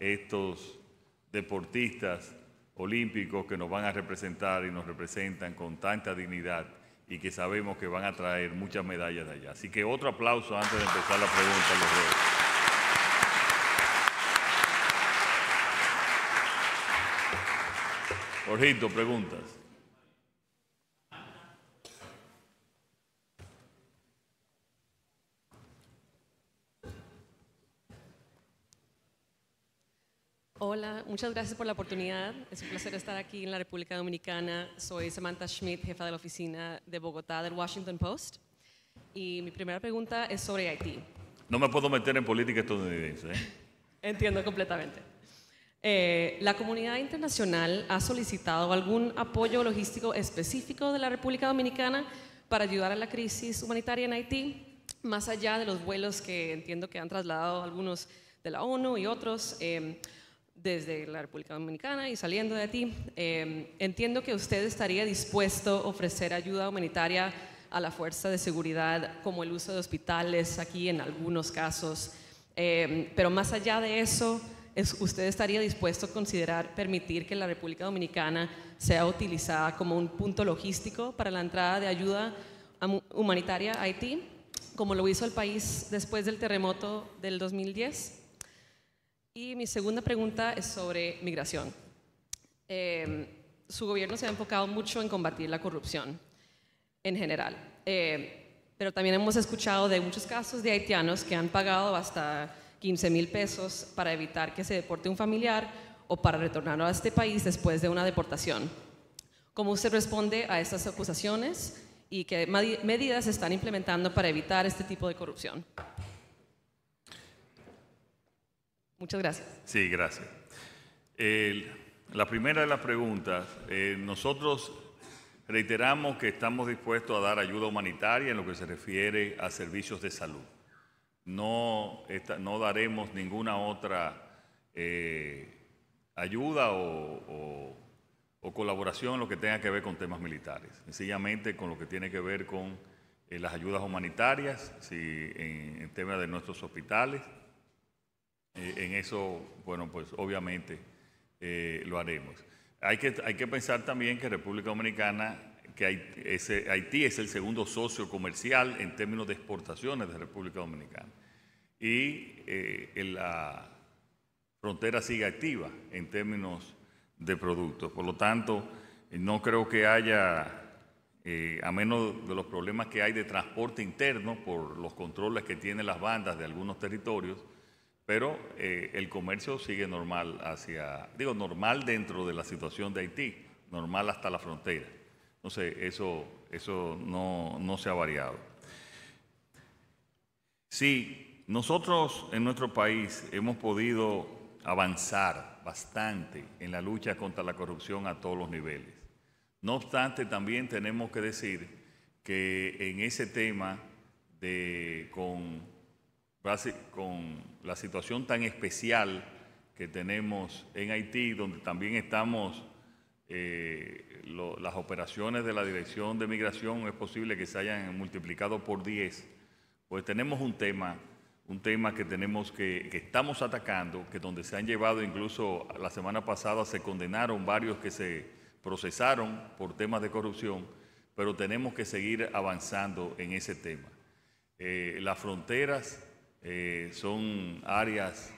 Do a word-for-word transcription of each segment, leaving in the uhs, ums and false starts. estos deportistas olímpicos que nos van a representar y nos representan con tanta dignidad y que sabemos que van a traer muchas medallas de allá. Así que otro aplauso antes de empezar la pregunta a los dos. Jorgito, preguntas. Hola, muchas gracias por la oportunidad. Es un placer estar aquí en la República Dominicana. Soy Samantha Schmidt, jefa de la oficina de Bogotá del Washington Post. Y mi primera pregunta es sobre Haití. No me puedo meter en política estadounidense, ¿eh? Entiendo completamente. Eh, la comunidad internacional ha solicitado algún apoyo logístico específico de la República Dominicana para ayudar a la crisis humanitaria en Haití, más allá de los vuelos que entiendo que han trasladado algunos de la ONU y otros eh, desde la República Dominicana y saliendo de Haití. Eh, entiendo que usted estaría dispuesto a ofrecer ayuda humanitaria a la fuerza de seguridad, como el uso de hospitales aquí en algunos casos, eh, pero más allá de eso, ¿usted estaría dispuesto a considerar permitir que la República Dominicana sea utilizada como un punto logístico para la entrada de ayuda humanitaria a Haití, como lo hizo el país después del terremoto del dos mil diez? Y mi segunda pregunta es sobre migración. Eh, su gobierno se ha enfocado mucho en combatir la corrupción en general, eh, pero también hemos escuchado de muchos casos de haitianos que han pagado hasta quince mil pesos para evitar que se deporte un familiar o para retornar a este país después de una deportación. ¿Cómo usted responde a estas acusaciones y qué medidas se están implementando para evitar este tipo de corrupción? Muchas gracias. Sí, gracias. Eh, la primera de las preguntas, eh, nosotros reiteramos que estamos dispuestos a dar ayuda humanitaria en lo que se refiere a servicios de salud. No, esta, no daremos ninguna otra eh, ayuda o, o, o colaboración en lo que tenga que ver con temas militares. Sencillamente con lo que tiene que ver con eh, las ayudas humanitarias, si, en, en temas de nuestros hospitales. Eh, en eso, bueno, pues obviamente eh, lo haremos. Hay que, hay que pensar también que República Dominicana... que Haití es, Haití es el segundo socio comercial en términos de exportaciones de República Dominicana. Y eh, en la frontera sigue activa en términos de productos. Por lo tanto, no creo que haya, eh, a menos de los problemas que hay de transporte interno por los controles que tienen las bandas de algunos territorios, pero eh, el comercio sigue normal hacia, digo, normal dentro de la situación de Haití, normal hasta la frontera. Entonces, eso, eso no, no se ha variado. Sí, nosotros en nuestro país hemos podido avanzar bastante en la lucha contra la corrupción a todos los niveles. No obstante, también tenemos que decir que en ese tema de, con, con la situación tan especial que tenemos en Haití, donde también estamos... Eh, lo, las operaciones de la Dirección de Migración es posible que se hayan multiplicado por diez, pues tenemos un tema, un tema que, tenemos que, que estamos atacando, que donde se han llevado, incluso la semana pasada se condenaron varios que se procesaron por temas de corrupción, pero tenemos que seguir avanzando en ese tema. Eh, las fronteras eh, son áreas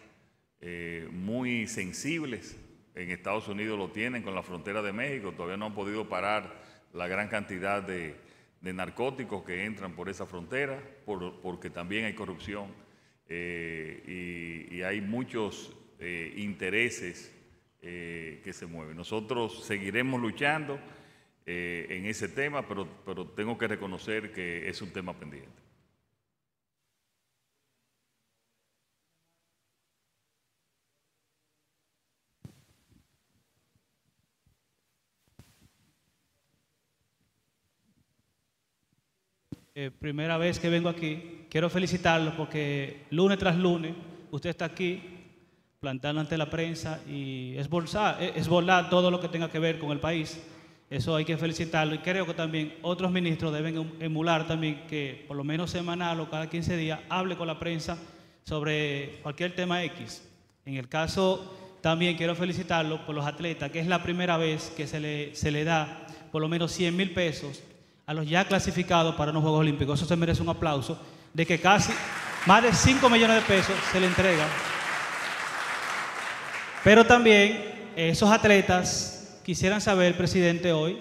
eh, muy sensibles. En Estados Unidos lo tienen con la frontera de México, todavía no han podido parar la gran cantidad de, de narcóticos que entran por esa frontera, por, porque también hay corrupción eh, y, y hay muchos eh, intereses eh, que se mueven. Nosotros seguiremos luchando eh, en ese tema, pero, pero tengo que reconocer que es un tema pendiente. Eh, primera vez que vengo aquí, quiero felicitarlo porque lunes tras lunes usted está aquí plantando ante la prensa y esbozar, esbozar todo lo que tenga que ver con el país. Eso hay que felicitarlo, y creo que también otros ministros deben emular también que por lo menos semanal o cada quince días hable con la prensa sobre cualquier tema X. En el caso, también quiero felicitarlo por los atletas, que es la primera vez que se le, se le da por lo menos cien mil pesos a los ya clasificados para unos Juegos Olímpicos. Eso se merece un aplauso de que casi más de cinco millones de pesos se le entrega. Pero también esos atletas quisieran saber, presidente, hoy,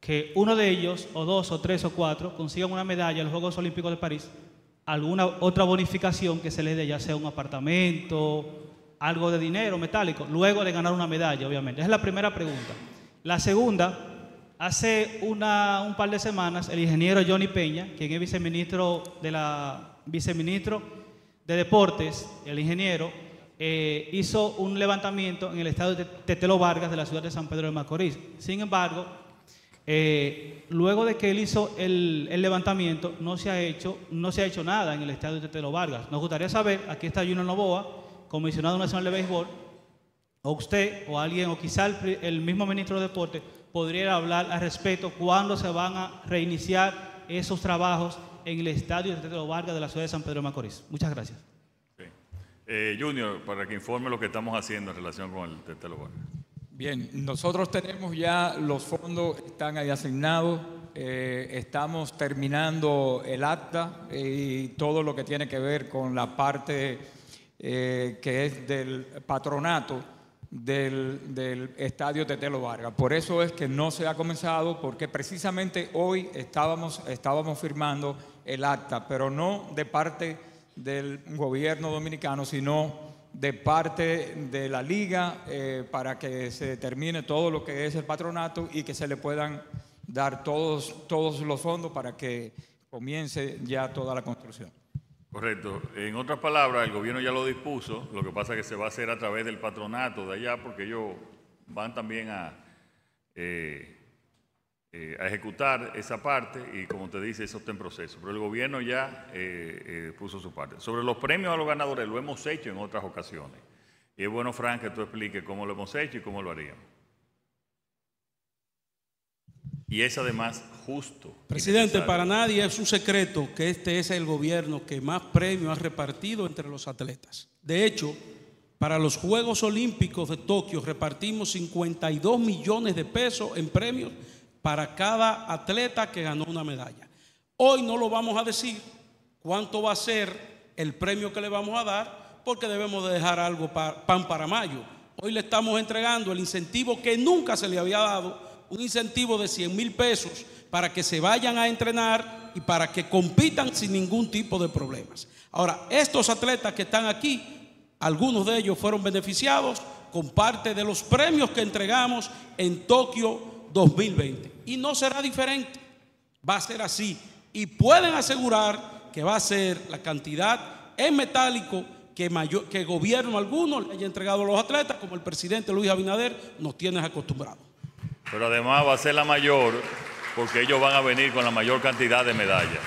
que uno de ellos, o dos, o tres, o cuatro, consigan una medalla en los Juegos Olímpicos de París, alguna otra bonificación que se les dé, ya sea un apartamento, algo de dinero metálico, luego de ganar una medalla, obviamente. Esa es la primera pregunta. La segunda, hace una, un par de semanas, el ingeniero Johnny Peña, quien es viceministro de, la, viceministro de Deportes, el ingeniero, eh, hizo un levantamiento en el estado de Tetelo Vargas de la ciudad de San Pedro de Macorís. Sin embargo, Eh, luego de que él hizo el, el levantamiento, no se ha hecho no se ha hecho nada en el estadio de Tetelo Vargas. Nos gustaría saber, aquí está Juno Noboa, comisionado nacional de béisbol, o usted, o alguien, o quizá el, el mismo ministro de Deportes, podría hablar al respecto cuándo se van a reiniciar esos trabajos en el estadio de Tetelo Vargas de la ciudad de San Pedro de Macorís. Muchas gracias. Okay. Eh, Junior, para que informe lo que estamos haciendo en relación con el Tetelo Vargas. Bien, nosotros tenemos ya los fondos, están ahí asignados, eh, estamos terminando el acta eh, y todo lo que tiene que ver con la parte eh, que es del patronato del, del estadio Tetelo Vargas. Por eso es que no se ha comenzado, porque precisamente hoy estábamos, estábamos firmando el acta, pero no de parte del gobierno dominicano, sino de parte de la liga eh, para que se determine todo lo que es el patronato y que se le puedan dar todos, todos los fondos para que comience ya toda la construcción. Correcto. En otras palabras, el gobierno ya lo dispuso, lo que pasa es que se va a hacer a través del patronato de allá, porque ellos van también a, eh, eh, a ejecutar esa parte y, como te dice, eso está en proceso. Pero el gobierno ya eh, eh, puso su parte. Sobre los premios a los ganadores, lo hemos hecho en otras ocasiones. Y es bueno, Fran, que tú expliques cómo lo hemos hecho y cómo lo haríamos. Y es además justo. Presidente, para nadie es un secreto que este es el gobierno que más premios ha repartido entre los atletas. De hecho, para los Juegos Olímpicos de Tokio repartimos cincuenta y dos millones de pesos en premios para cada atleta que ganó una medalla. Hoy no lo vamos a decir cuánto va a ser el premio que le vamos a dar, porque debemos de dejar algo para, pan para mayo. Hoy le estamos entregando el incentivo que nunca se le había dado, un incentivo de cien mil pesos para que se vayan a entrenar y para que compitan sin ningún tipo de problemas. Ahora, estos atletas que están aquí, algunos de ellos fueron beneficiados con parte de los premios que entregamos en Tokio dos mil veinte. Y no será diferente, va a ser así, y pueden asegurar que va a ser la cantidad en metálico que, mayor, que gobierno alguno le haya entregado a los atletas, como el presidente Luis Abinader nos tiene acostumbrados. Pero además va a ser la mayor, porque ellos van a venir con la mayor cantidad de medallas.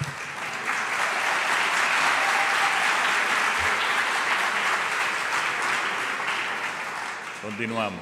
Continuamos.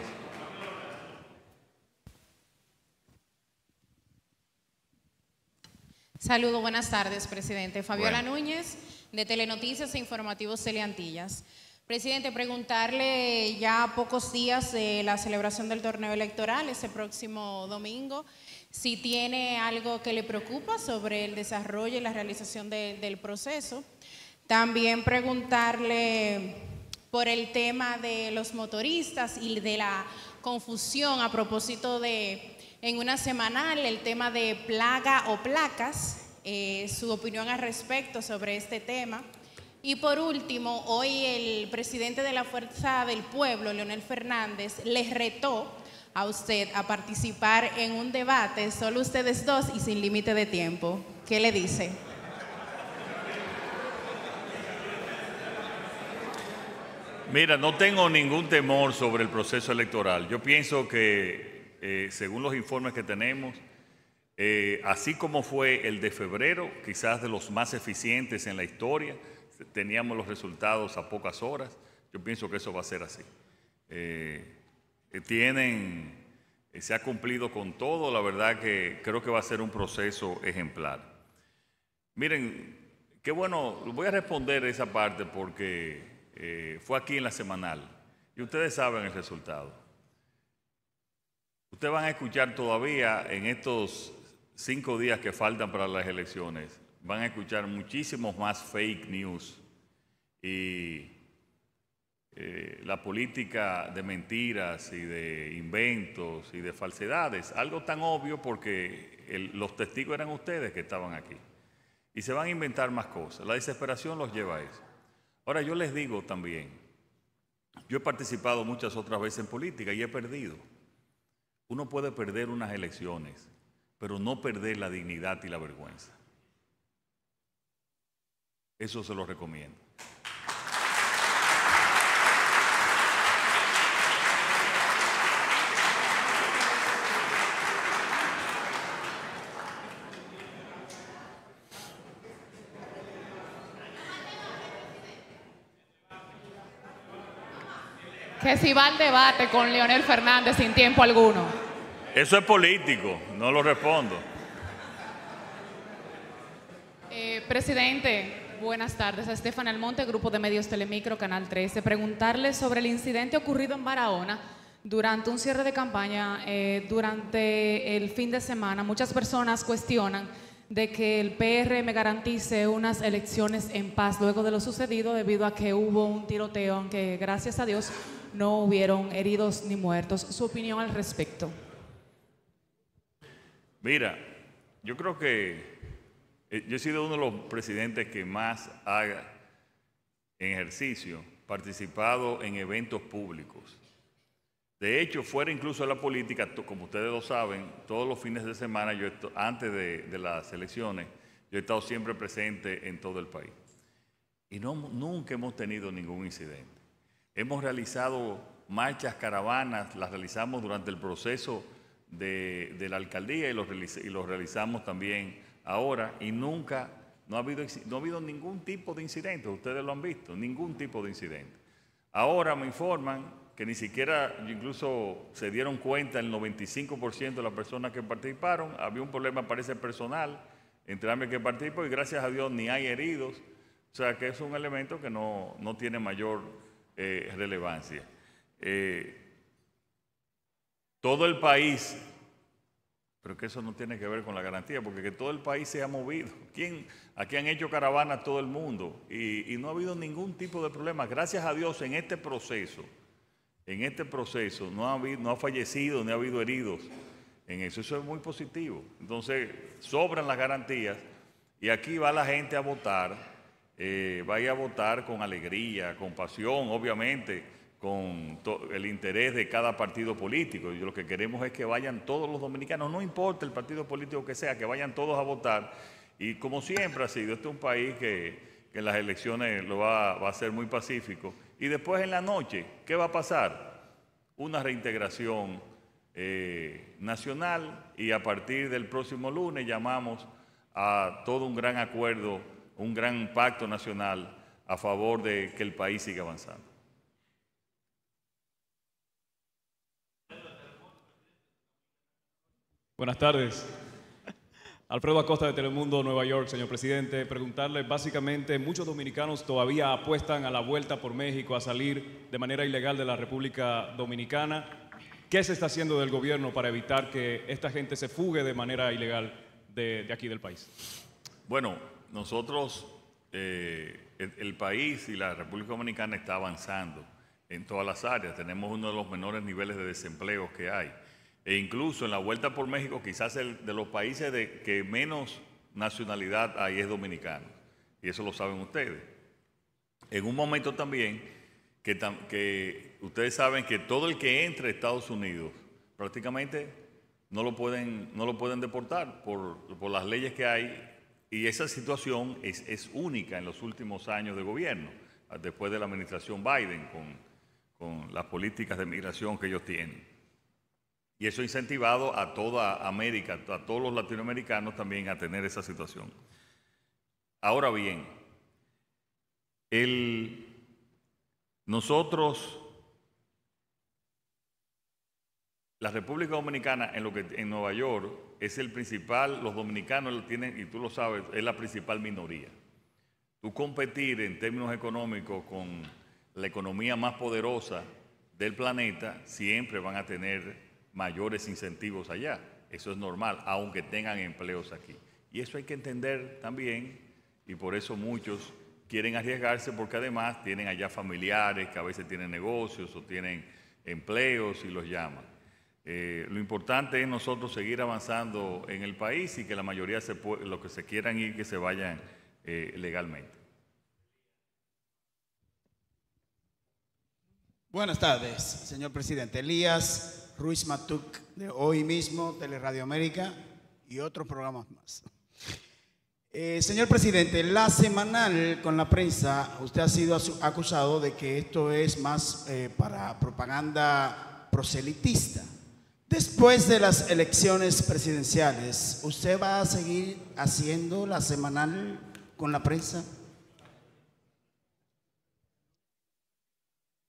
Saludos, buenas tardes, presidente. Fabiola bueno. Núñez, de Telenoticias e Informativos Teleantillas. Presidente, preguntarle ya a pocos días de la celebración del torneo electoral, ese próximo domingo, si tiene algo que le preocupa sobre el desarrollo y la realización de, del proceso. También preguntarle por el tema de los motoristas y de la confusión a propósito de... En una semanal, el tema de plaga o placas, eh, su opinión al respecto sobre este tema. Y por último, hoy el presidente de la Fuerza del Pueblo, Leonel Fernández, les retó a usted a participar en un debate, solo ustedes dos y sin límite de tiempo. ¿Qué le dice? Mira, no tengo ningún temor sobre el proceso electoral. Yo pienso que... Eh, según los informes que tenemos, eh, así como fue el de febrero, quizás de los más eficientes en la historia, teníamos los resultados a pocas horas, yo pienso que eso va a ser así. Eh, tienen, eh, se ha cumplido con todo, la verdad que creo que va a ser un proceso ejemplar. Miren, qué bueno, voy a responder esa parte porque eh, fue aquí en la semanal. Y ustedes saben el resultado. Ustedes van a escuchar todavía en estos cinco días que faltan para las elecciones, van a escuchar muchísimos más fake news y eh, la política de mentiras y de inventos y de falsedades. Algo tan obvio porque el, los testigos eran ustedes que estaban aquí. Y se van a inventar más cosas. La desesperación los lleva a eso. Ahora, yo les digo también, yo he participado muchas otras veces en política y he perdido. Uno puede perder unas elecciones, pero no perder la dignidad y la vergüenza. Eso se lo recomiendo. Que si va al debate con Leonel Fernández sin tiempo alguno. Eso es político, no lo respondo. Eh, presidente, buenas tardes. Estefan El Monte, Grupo de Medios Telemicro, Canal trece. Preguntarle sobre el incidente ocurrido en Barahona durante un cierre de campaña, eh, durante el fin de semana. Muchas personas cuestionan de que el P R M garantice unas elecciones en paz luego de lo sucedido debido a que hubo un tiroteo, aunque gracias a Dios no hubieron heridos ni muertos. Su opinión al respecto. Mira, yo creo que yo he sido uno de los presidentes que más haga en ejercicio, participado en eventos públicos. De hecho, fuera incluso de la política, como ustedes lo saben, todos los fines de semana, yo antes de, de las elecciones, yo he estado siempre presente en todo el país. Y no, nunca hemos tenido ningún incidente. Hemos realizado marchas, caravanas, las realizamos durante el proceso de, de la alcaldía y los, y los realizamos también ahora. Y nunca, no ha habido, no ha habido ningún tipo de incidente, ustedes lo han visto, ningún tipo de incidente. Ahora me informan que ni siquiera incluso se dieron cuenta el noventa y cinco por ciento de las personas que participaron. Había un problema, parece, personal entre ambos que participó y gracias a Dios ni hay heridos. O sea, que es un elemento que no, no tiene mayor eh, relevancia. Eh, todo el país, pero que eso no tiene que ver con la garantía, porque que todo el país se ha movido. ¿Quién? Aquí han hecho caravanas todo el mundo y, y no ha habido ningún tipo de problema. Gracias a Dios en este proceso, En este proceso no ha, habido, no ha fallecido, ni ha habido heridos en eso. Eso es muy positivo. Entonces, sobran las garantías y aquí va la gente a votar, eh, va a ir a votar con alegría, con pasión, obviamente, con el interés de cada partido político. Y lo que queremos es que vayan todos los dominicanos, no importa el partido político que sea, que vayan todos a votar. Y como siempre ha sido, este es un país que, que en las elecciones lo va, va a ser muy pacífico. Y después en la noche, ¿qué va a pasar? Una reintegración eh, nacional y a partir del próximo lunes llamamos a todo un gran acuerdo, un gran pacto nacional a favor de que el país siga avanzando. Buenas tardes. Alfredo Acosta de Telemundo, Nueva York. Señor presidente, preguntarle, básicamente muchos dominicanos todavía apuestan a la vuelta por México, a salir de manera ilegal de la República Dominicana. ¿Qué se está haciendo del gobierno para evitar que esta gente se fugue de manera ilegal de, de aquí del país? Bueno, nosotros, eh, el, el país y la República Dominicana está avanzando en todas las áreas. Tenemos uno de los menores niveles de desempleo que hay. E incluso en la vuelta por México, quizás el de los países de que menos nacionalidad hay es dominicano. Y eso lo saben ustedes. En un momento también que, que ustedes saben que todo el que entre a Estados Unidos prácticamente no lo pueden, no lo pueden deportar por, por las leyes que hay. Y esa situación es, es única en los últimos años de gobierno, después de la administración Biden, con, con las políticas de migración que ellos tienen. Y eso ha incentivado a toda América, a todos los latinoamericanos también a tener esa situación. Ahora bien, el, nosotros, la República Dominicana en, lo que, en Nueva York es el principal, los dominicanos lo tienen, y tú lo sabes, es la principal minoría. Tú competir en términos económicos con la economía más poderosa del planeta siempre van a tener mayores incentivos allá. Eso es normal, aunque tengan empleos aquí. Y eso hay que entender también, y por eso muchos quieren arriesgarse, porque además tienen allá familiares que a veces tienen negocios o tienen empleos y los llaman. Eh, lo importante es nosotros seguir avanzando en el país y que la mayoría, se puede, los que se quieran ir, que se vayan eh, legalmente. Buenas tardes, señor presidente. Elías Ruiz Matuk, de hoy mismo, Teleradio América y otros programas más. Eh, señor presidente, la semanal con la prensa, usted ha sido acusado de que esto es más eh, para propaganda proselitista. Después de las elecciones presidenciales, ¿usted va a seguir haciendo la semanal con la prensa?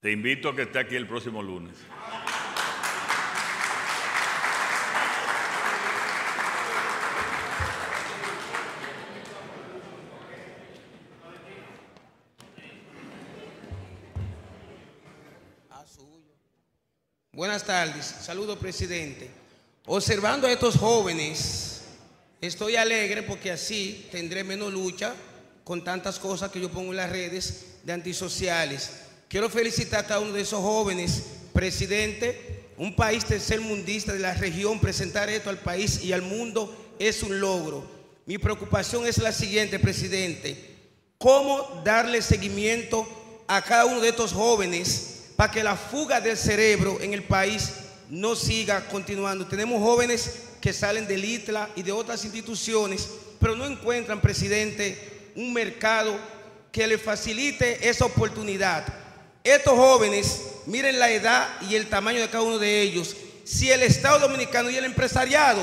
Te invito a que esté aquí el próximo lunes. Buenas tardes, saludo presidente. Observando a estos jóvenes, estoy alegre porque así tendré menos lucha con tantas cosas que yo pongo en las redes de antisociales. Quiero felicitar a cada uno de esos jóvenes, presidente. Un país tercermundista de la región, presentar esto al país y al mundo es un logro. Mi preocupación es la siguiente, presidente: ¿cómo darle seguimiento a cada uno de estos jóvenes para que la fuga del cerebro en el país no siga continuando? Tenemos jóvenes que salen del I T L A y de otras instituciones, pero no encuentran, presidente, un mercado que les facilite esa oportunidad. Estos jóvenes, miren la edad y el tamaño de cada uno de ellos. Si el Estado Dominicano y el empresariado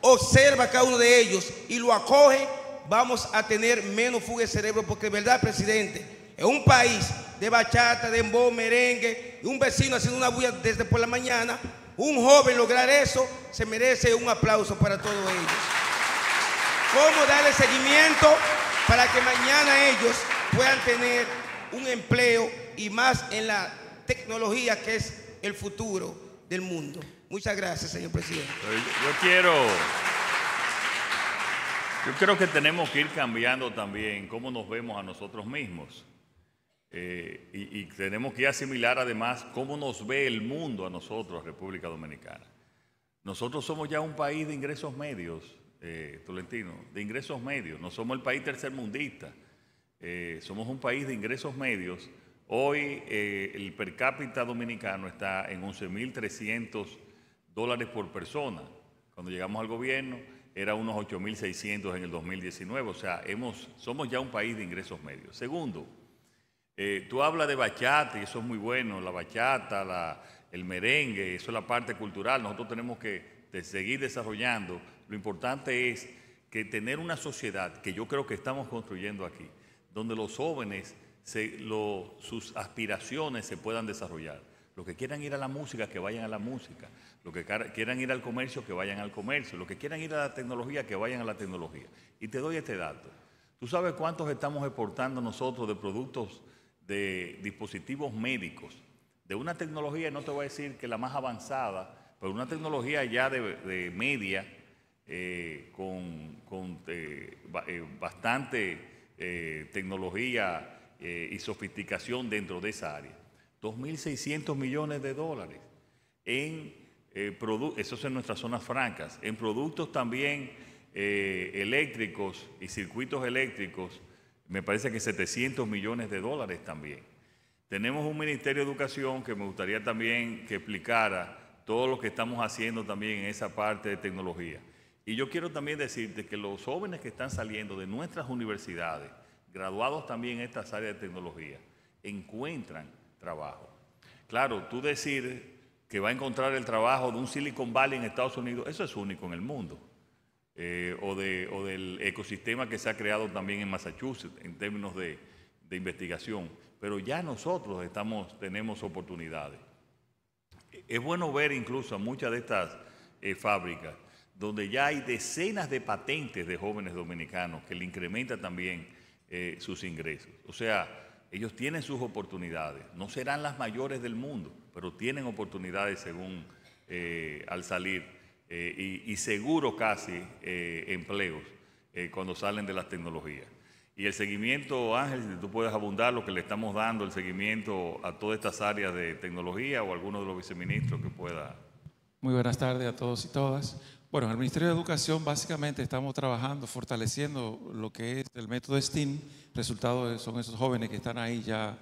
observa a cada uno de ellos y lo acoge, vamos a tener menos fuga de cerebro, porque de verdad, presidente, es un país de bachata, de dembow, merengue, un vecino haciendo una bulla desde por la mañana, un joven lograr eso, se merece un aplauso para todos ellos. ¿Cómo darle seguimiento para que mañana ellos puedan tener un empleo y más en la tecnología, que es el futuro del mundo? Muchas gracias, señor presidente. Yo quiero, yo creo que tenemos que ir cambiando también cómo nos vemos a nosotros mismos. Eh, y, y tenemos que asimilar además cómo nos ve el mundo a nosotros, República Dominicana. Nosotros somos ya un país de ingresos medios, eh, Tolentino, de ingresos medios. No somos el país tercermundista. Eh, somos un país de ingresos medios. Hoy eh, el per cápita dominicano está en once mil trescientos dólares por persona. Cuando llegamos al gobierno era unos ocho mil seiscientos en el dos mil diecinueve. O sea, hemos, somos ya un país de ingresos medios. Segundo, eh, tú hablas de bachata y eso es muy bueno. La bachata, la, el merengue, eso es la parte cultural. Nosotros tenemos que de seguir desarrollando. Lo importante es que tener una sociedad que yo creo que estamos construyendo aquí, donde los jóvenes, se, lo, sus aspiraciones se puedan desarrollar. Los que quieran ir a la música, que vayan a la música. Los que quieran ir al comercio, que vayan al comercio. Los que quieran ir a la tecnología, que vayan a la tecnología. Y te doy este dato. ¿Tú sabes cuántos estamos exportando nosotros de productos, de dispositivos médicos? De una tecnología, no te voy a decir que la más avanzada, pero una tecnología ya de, de media, eh, con, con eh, bastante... Eh, tecnología eh, y sofisticación dentro de esa área. dos mil seiscientos millones de dólares en eh, productos, eso es en nuestras zonas francas, en productos también eh, eléctricos y circuitos eléctricos, me parece que setecientos millones de dólares también. Tenemos un Ministerio de Educación que me gustaría también que explicara todo lo que estamos haciendo también en esa parte de tecnología. Y yo quiero también decirte que los jóvenes que están saliendo de nuestras universidades, graduados también en estas áreas de tecnología, encuentran trabajo. Claro, tú decir que va a encontrar el trabajo de un Silicon Valley en Estados Unidos, eso es único en el mundo. Eh, o, de, o del ecosistema que se ha creado también en Massachusetts en términos de, de investigación. Pero ya nosotros estamos, tenemos oportunidades. Es bueno ver incluso a muchas de estas eh, fábricas, donde ya hay decenas de patentes de jóvenes dominicanos que le incrementa también eh, sus ingresos. O sea, ellos tienen sus oportunidades, no serán las mayores del mundo, pero tienen oportunidades según eh, al salir eh, y, y seguro casi eh, empleos eh, cuando salen de las tecnologías. Y el seguimiento, Ángel, si tú puedes abundar lo que le estamos dando, el seguimiento a todas estas áreas de tecnología o alguno de los viceministros que pueda. Muy buenas tardes a todos y todas. Bueno, en el Ministerio de Educación básicamente estamos trabajando, fortaleciendo lo que es el método STEAM. Resultado son esos jóvenes que están ahí ya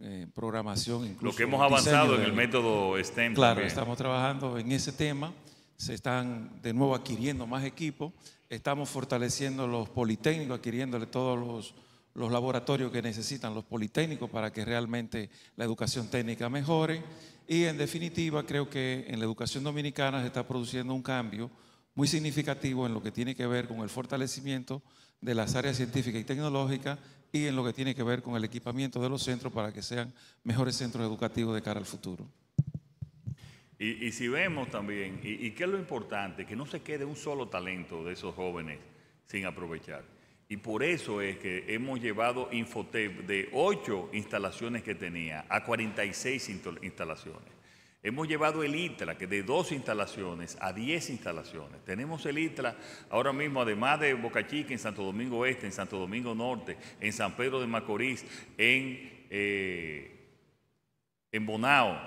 en eh, programación. Incluso lo que hemos avanzado en el método STEAM. Claro, también estamos trabajando en ese tema. Se están de nuevo adquiriendo más equipos. Estamos fortaleciendo los politécnicos, adquiriéndole todos los, los laboratorios que necesitan los politécnicos para que realmente la educación técnica mejore. Y en definitiva, creo que en la educación dominicana se está produciendo un cambio muy significativo en lo que tiene que ver con el fortalecimiento de las áreas científicas y tecnológicas y en lo que tiene que ver con el equipamiento de los centros para que sean mejores centros educativos de cara al futuro. Y, y si vemos también, y, y qué es lo importante, que no se quede un solo talento de esos jóvenes sin aprovechar. Y por eso es que hemos llevado Infotep de ocho instalaciones que tenía a cuarenta y seis instalaciones. Hemos llevado el I T L A, que de dos instalaciones a diez instalaciones. Tenemos el I T L A ahora mismo, además de Boca Chica, en Santo Domingo Este, en Santo Domingo Norte, en San Pedro de Macorís, en, eh, en Bonao,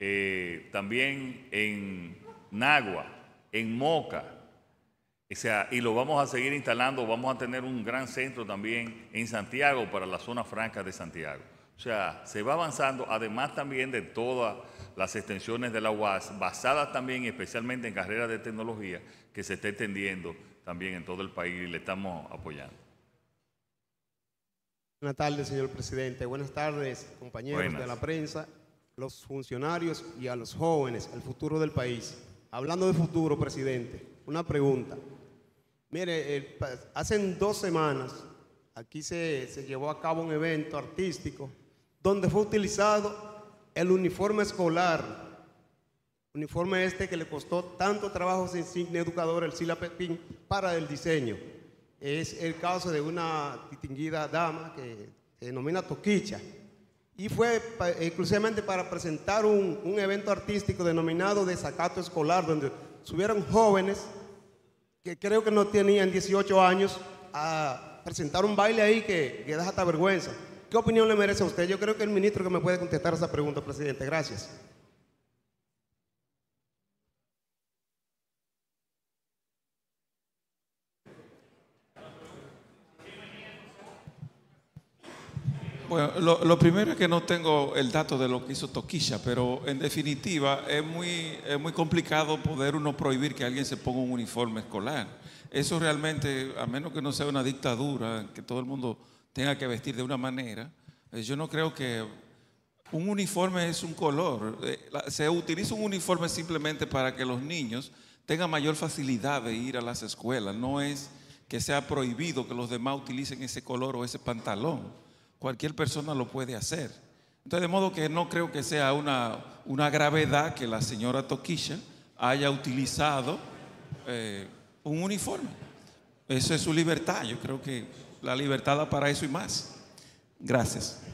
eh, también en Nagua, en Moca. O sea, y lo vamos a seguir instalando, vamos a tener un gran centro también en Santiago para la zona franca de Santiago. O sea, se va avanzando, además también de todas las extensiones de la U A S, basadas también especialmente en carreras de tecnología, que se está extendiendo también en todo el país y le estamos apoyando. Buenas tardes, señor presidente. Buenas tardes, compañeros Buenas. de la prensa, los funcionarios y a los jóvenes, el futuro del país. Hablando de futuro, presidente, una pregunta. Mire, eh, hace dos semanas aquí se, se llevó a cabo un evento artístico donde fue utilizado el uniforme escolar, uniforme este que le costó tanto trabajo sin insignia educadora, el Sila Pepín, para el diseño. Es el caso de una distinguida dama que se denomina Tokischa y fue pa, exclusivamente para presentar un, un evento artístico denominado Desacato Escolar, donde subieron jóvenes que creo que no tenían dieciocho años a presentar un baile ahí que, que da hasta vergüenza. ¿Qué opinión le merece a usted? Yo creo que el ministro que me puede contestar esa pregunta, presidente. Gracias. Bueno, lo, lo primero es que no tengo el dato de lo que hizo Tokischa, pero en definitiva es muy, es muy complicado poder uno prohibir que alguien se ponga un uniforme escolar. Eso realmente, a menos que no sea una dictadura, que todo el mundo tenga que vestir de una manera, yo no creo que un uniforme es un color. Se utiliza un uniforme simplemente para que los niños tengan mayor facilidad de ir a las escuelas. No es que sea prohibido que los demás utilicen ese color o ese pantalón. Cualquier persona lo puede hacer. Entonces, de modo que no creo que sea una, una gravedad que la señora Tokischa haya utilizado eh, un uniforme. Eso es su libertad. Yo creo que la libertad da para eso y más. Gracias.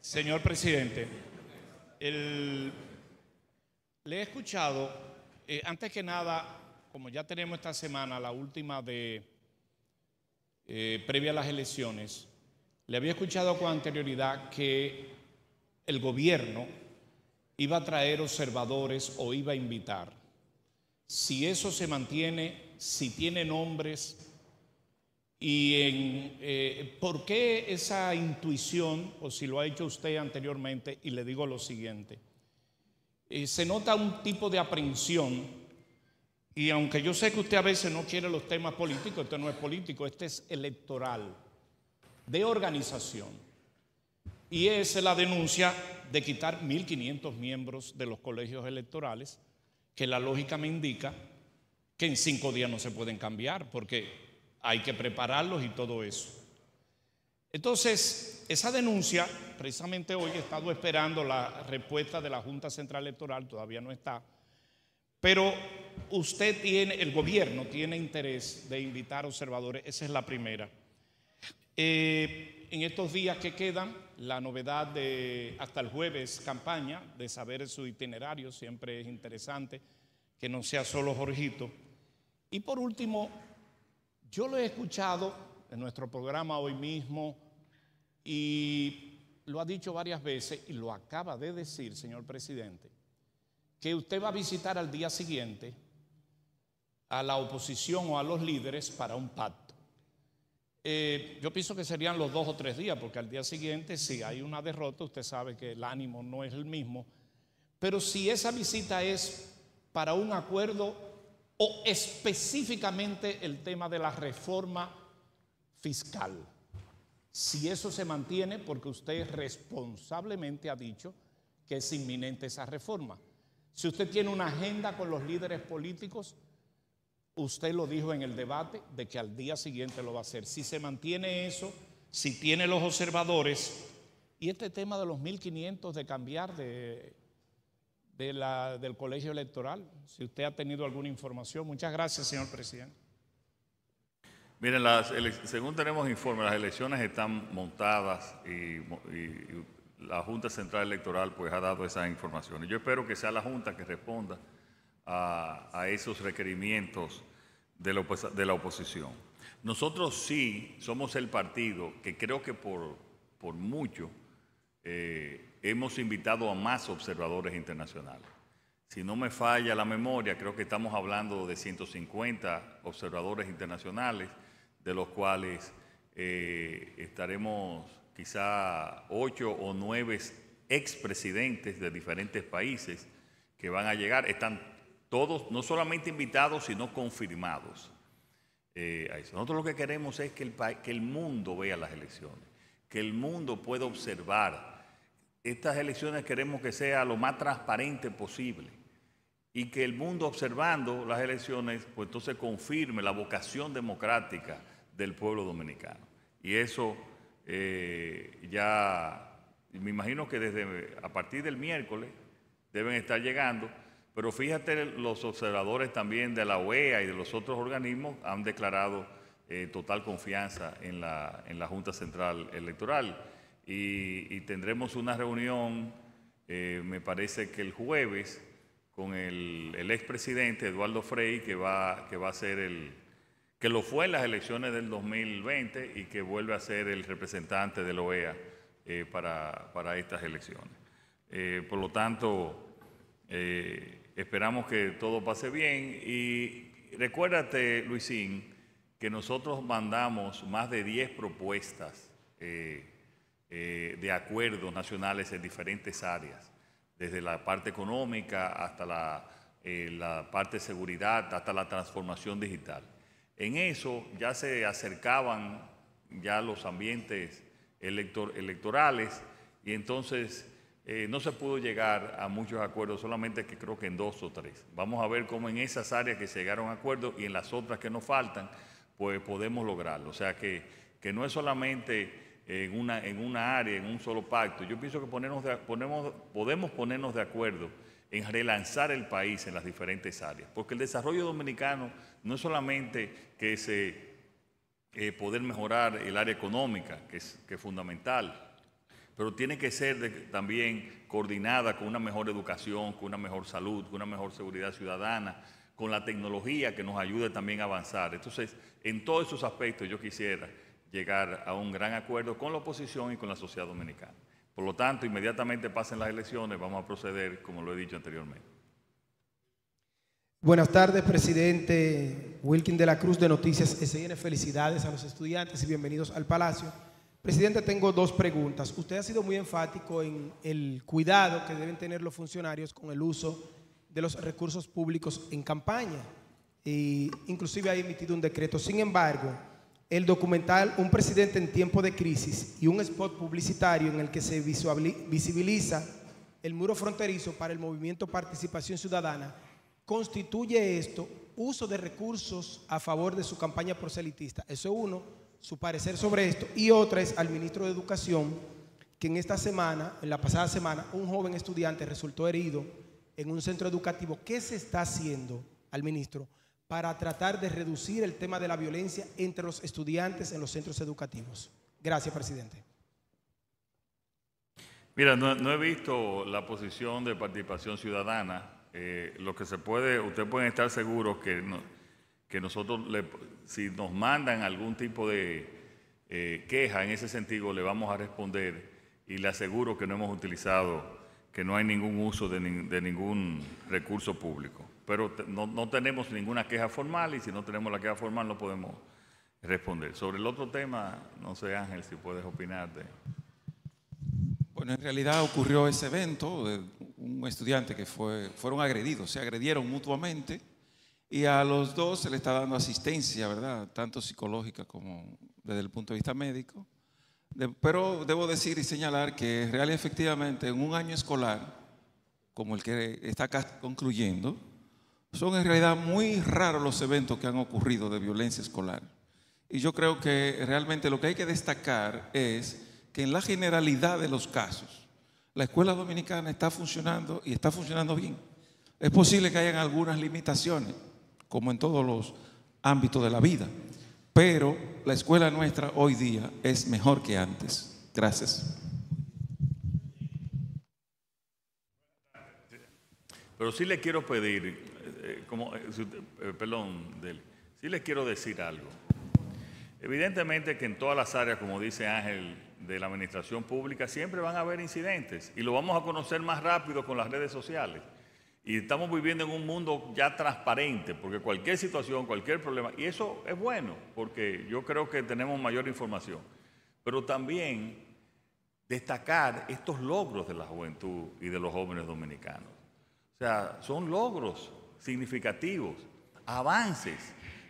Señor presidente, el, le he escuchado, eh, antes que nada, como ya tenemos esta semana la última de eh, previa a las elecciones, le había escuchado con anterioridad que el gobierno iba a traer observadores o iba a invitar. Si eso se mantiene, si tiene nombres y en, eh, ¿por qué esa intuición o si lo ha hecho usted anteriormente? Y le digo lo siguiente, eh, se nota un tipo de aprehensión. Y aunque yo sé que usted a veces no quiere los temas políticos, esto no es político, este es electoral, de organización. Y es la denuncia de quitar mil quinientos miembros de los colegios electorales, que la lógica me indica que en cinco días no se pueden cambiar, porque hay que prepararlos y todo eso. Entonces, esa denuncia, precisamente hoy he estado esperando la respuesta de la Junta Central Electoral, todavía no está. Pero usted tiene, el gobierno tiene interés de invitar observadores, esa es la primera. Eh, en estos días que quedan, la novedad de hasta el jueves campaña, de saber su itinerario, siempre es interesante que no sea solo Jorgito. Y por último, yo lo he escuchado en nuestro programa hoy mismo y lo ha dicho varias veces y lo acaba de decir, señor presidente, que usted va a visitar al día siguiente a la oposición o a los líderes para un pacto. Eh, yo pienso que serían los dos o tres días, porque al día siguiente, si hay una derrota, usted sabe que el ánimo no es el mismo. Pero si esa visita es para un acuerdo o específicamente el tema de la reforma fiscal, si eso se mantiene, porque usted responsablemente ha dicho que es inminente esa reforma. Si usted tiene una agenda con los líderes políticos, usted lo dijo en el debate de que al día siguiente lo va a hacer. Si se mantiene eso, si tiene los observadores y este tema de los mil quinientos de cambiar de, de la, del colegio electoral, si usted ha tenido alguna información. Muchas gracias, señor presidente. Miren, las según tenemos informes, las elecciones están montadas y, y la Junta Central Electoral pues ha dado esas informaciones. Yo espero que sea la Junta que responda A, a esos requerimientos de la, opos- de la oposición. Nosotros sí somos el partido que creo que por, por mucho eh, hemos invitado a más observadores internacionales. Si no me falla la memoria, creo que estamos hablando de ciento cincuenta observadores internacionales, de los cuales eh, estaremos quizá ocho o nueve expresidentes de diferentes países que van a llegar. Están todos, no solamente invitados, sino confirmados. Eh, a eso. Nosotros lo que queremos es que el, que el mundo vea las elecciones, que el mundo pueda observar. Estas elecciones queremos que sea lo más transparente posible y que el mundo, observando las elecciones, pues entonces confirme la vocación democrática del pueblo dominicano. Y eso eh, ya me imagino que desde a partir del miércoles deben estar llegando. Pero fíjate, los observadores también de la O E A y de los otros organismos han declarado eh, total confianza en la, en la Junta Central Electoral. Y, y tendremos una reunión, eh, me parece que el jueves, con el, el expresidente Eduardo Frei, que va, que va a ser el, que lo fue en las elecciones del dos mil veinte y que vuelve a ser el representante de la O E A eh, para, para estas elecciones. Eh, por lo tanto, Eh, esperamos que todo pase bien y recuérdate, Luisín, que nosotros mandamos más de diez propuestas eh, eh, de acuerdos nacionales en diferentes áreas, desde la parte económica hasta la, eh, la parte de seguridad, hasta la transformación digital. En eso ya se acercaban ya los ambientes elector- electorales y entonces Eh, no se pudo llegar a muchos acuerdos, solamente que creo que en dos o tres. Vamos a ver cómo en esas áreas que se llegaron a acuerdos y en las otras que nos faltan, pues podemos lograrlo. O sea que, que no es solamente en una, en una área, en un solo pacto. Yo pienso que ponernos de, ponemos, podemos ponernos de acuerdo en relanzar el país en las diferentes áreas. Porque el desarrollo dominicano no es solamente que se, eh, poder mejorar el área económica, que es, que es fundamental, pero tiene que ser de, también coordinada con una mejor educación, con una mejor salud, con una mejor seguridad ciudadana, con la tecnología que nos ayude también a avanzar. Entonces, en todos esos aspectos yo quisiera llegar a un gran acuerdo con la oposición y con la sociedad dominicana. Por lo tanto, inmediatamente pasen las elecciones, vamos a proceder como lo he dicho anteriormente. Buenas tardes, presidente Wilkin de la Cruz de Noticias S N. Felicidades a los estudiantes y bienvenidos al Palacio. Presidente, tengo dos preguntas. Usted ha sido muy enfático en el cuidado que deben tener los funcionarios con el uso de los recursos públicos en campaña. E inclusive ha emitido un decreto. Sin embargo, el documental Un presidente en tiempo de crisis y un spot publicitario en el que se visibiliza el muro fronterizo para el movimiento Participación Ciudadana, ¿constituye esto uso de recursos a favor de su campaña proselitista? Eso es uno. Su parecer sobre esto. Y otra es al ministro de Educación, que en esta semana, en la pasada semana, un joven estudiante resultó herido en un centro educativo. ¿Qué se está haciendo al ministro para tratar de reducir el tema de la violencia entre los estudiantes en los centros educativos? Gracias, presidente. Mira, no, no he visto la posición de Participación Ciudadana. Eh, lo que se puede, ustedes pueden estar seguros que, no, que nosotros, le, si nos mandan algún tipo de eh, queja en ese sentido, le vamos a responder, y le aseguro que no hemos utilizado, que no hay ningún uso de, ni, de ningún recurso público. Pero no, no tenemos ninguna queja formal, y si no tenemos la queja formal no podemos responder. Sobre el otro tema, no sé, Ángel, si puedes opinarte. Bueno, en realidad ocurrió ese evento de un estudiante que fue, fueron agredidos, se agredieron mutuamente, y a los dos se le está dando asistencia, ¿verdad? Tanto psicológica como desde el punto de vista médico. De, pero debo decir y señalar que real y efectivamente en un año escolar, como el que está concluyendo, son en realidad muy raros los eventos que han ocurrido de violencia escolar. Y yo creo que realmente lo que hay que destacar es que en la generalidad de los casos, la escuela dominicana está funcionando y está funcionando bien. Es posible que hayan algunas limitaciones, como en todos los ámbitos de la vida, pero la escuela nuestra hoy día es mejor que antes. Gracias. Pero sí le quiero pedir, eh, como, eh, perdón, Deli, sí les quiero decir algo. Evidentemente que en todas las áreas, como dice Ángel, de la administración pública siempre van a haber incidentes, y lo vamos a conocer más rápido con las redes sociales, y estamos viviendo en un mundo ya transparente, porque cualquier situación, cualquier problema, y eso es bueno porque yo creo que tenemos mayor información, pero también destacar estos logros de la juventud y de los jóvenes dominicanos. O sea, son logros significativos, avances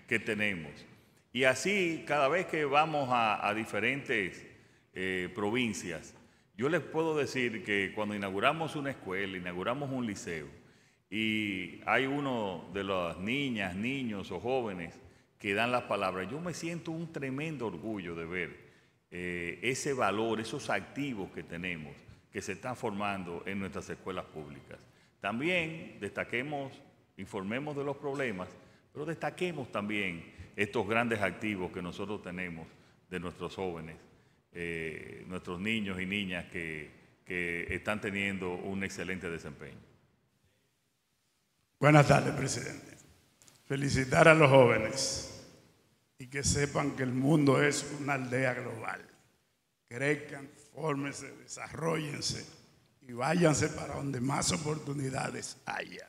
que tenemos, y así cada vez que vamos a, a diferentes Eh, provincias. Yo les puedo decir que cuando inauguramos una escuela, inauguramos un liceo, y hay uno de las niñas, niños o jóvenes que dan las palabras, yo me siento un tremendo orgullo de ver eh, ese valor, esos activos que tenemos, que se están formando en nuestras escuelas públicas. También destaquemos, informemos de los problemas, pero destaquemos también estos grandes activos que nosotros tenemos de nuestros jóvenes. Eh, nuestros niños y niñas que, que están teniendo un excelente desempeño. Buenas tardes, presidente. Felicitar a los jóvenes y que sepan que el mundo es una aldea global. Crezcan, fórmense, desarróllense y váyanse para donde más oportunidades haya.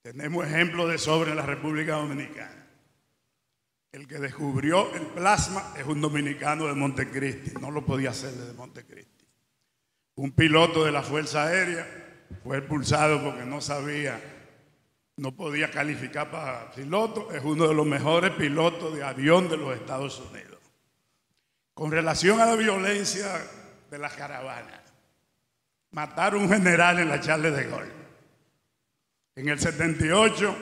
Tenemos ejemplos de sobra en la República Dominicana. El que descubrió el plasma es un dominicano de Montecristi, no lo podía hacer desde Montecristi. Un piloto de la Fuerza Aérea fue expulsado porque no sabía, no podía calificar para piloto, es uno de los mejores pilotos de avión de los Estados Unidos. Con relación a la violencia de las caravanas, mataron a un general en la Charles de Gaulle. En el setenta y ocho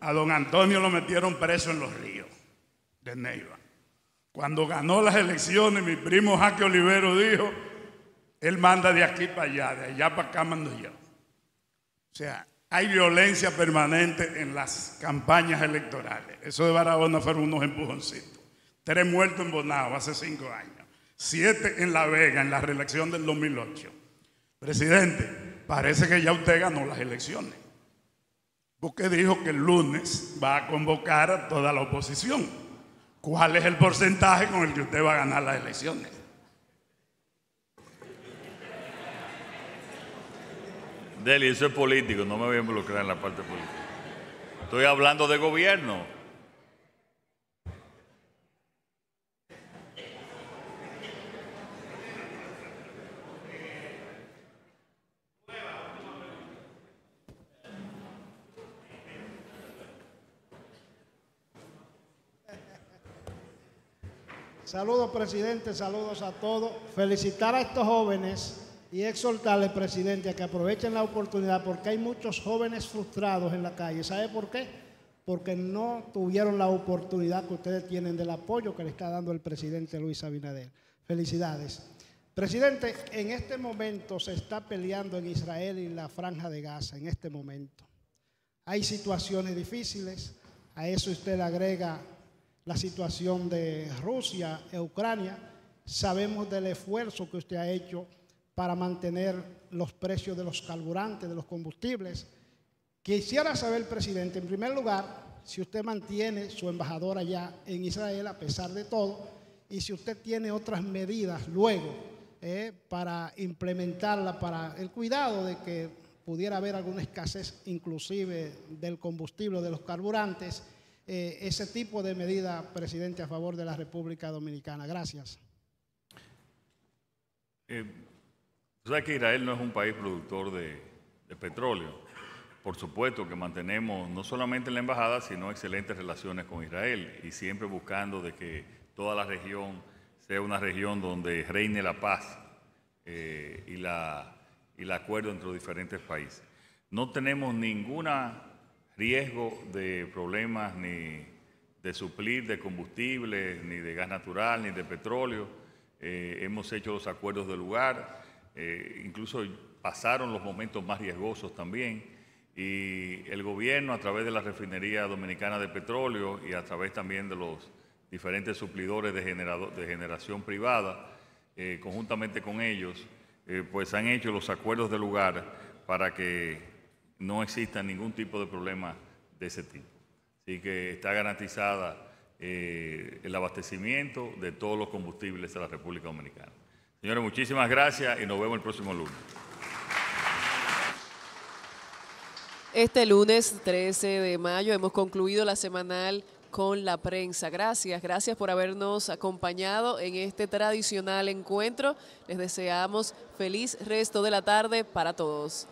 a don Antonio lo metieron preso en Los Ríos de Neiva. Cuando ganó las elecciones, mi primo Jaque Olivero dijo, él manda de aquí para allá, de allá para acá mando yo. O sea, hay violencia permanente en las campañas electorales. Eso de Barahona fueron unos empujoncitos. Tres muertos en Bonao hace cinco años. Siete en La Vega, en la reelección del dos mil ocho. Presidente, parece que ya usted ganó las elecciones, porque dijo que el lunes va a convocar a toda la oposición. ¿Cuál es el porcentaje con el que usted va a ganar las elecciones? Deli, eso es político, no me voy a involucrar en la parte política. Estoy hablando de gobierno. Saludos, presidente, saludos a todos. Felicitar a estos jóvenes y exhortarles, presidente, a que aprovechen la oportunidad, porque hay muchos jóvenes frustrados en la calle. ¿Sabe por qué? Porque no tuvieron la oportunidad que ustedes tienen del apoyo que le está dando el presidente Luis Abinader. Felicidades. Presidente, en este momento se está peleando en Israel y la Franja de Gaza, en este momento. Hay situaciones difíciles, a eso usted le agrega la situación de Rusia e Ucrania, Sabemos del esfuerzo que usted ha hecho para mantener los precios de los carburantes, de los combustibles. Quisiera saber, presidente, en primer lugar, si usted mantiene su embajador allá en Israel a pesar de todo y si usted tiene otras medidas luego eh, para implementarla, para el cuidado de que pudiera haber alguna escasez inclusive del combustible, de los carburantes, eh, ese tipo de medida, presidente, a favor de la República Dominicana. Gracias. Eh, ¿Sabes que Israel no es un país productor de, de petróleo? Por supuesto que mantenemos no solamente la embajada, sino excelentes relaciones con Israel y siempre buscando de que toda la región sea una región donde reine la paz eh, y, la, y el acuerdo entre los diferentes países. No tenemos ningún riesgo de problemas ni de suplir de combustible, ni de gas natural, ni de petróleo. Eh, hemos hecho los acuerdos de lugar, eh, incluso pasaron los momentos más riesgosos también, y el gobierno a través de la refinería dominicana de petróleo y a través también de los diferentes suplidores de, generado, de generación privada, eh, conjuntamente con ellos, eh, pues han hecho los acuerdos de lugar para que no exista ningún tipo de problema de ese tipo. Así que está garantizada Eh, el abastecimiento de todos los combustibles de la República Dominicana. Señores, muchísimas gracias y nos vemos el próximo lunes. Este lunes trece de mayo hemos concluido la semanal con la prensa. Gracias, gracias por habernos acompañado en este tradicional encuentro. Les deseamos feliz resto de la tarde para todos.